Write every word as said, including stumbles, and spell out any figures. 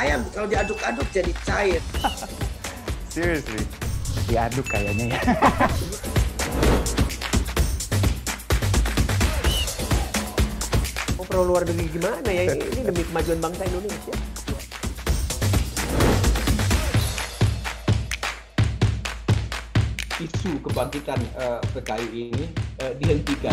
ayam kalau diaduk-aduk jadi cair. Seriously? Diaduk kayaknya ya. Oh, pro luar negeri gimana ya? Ini demi kemajuan bangsa Indonesia. Isu kebangkitan uh, P K I ini uh, dihentikan.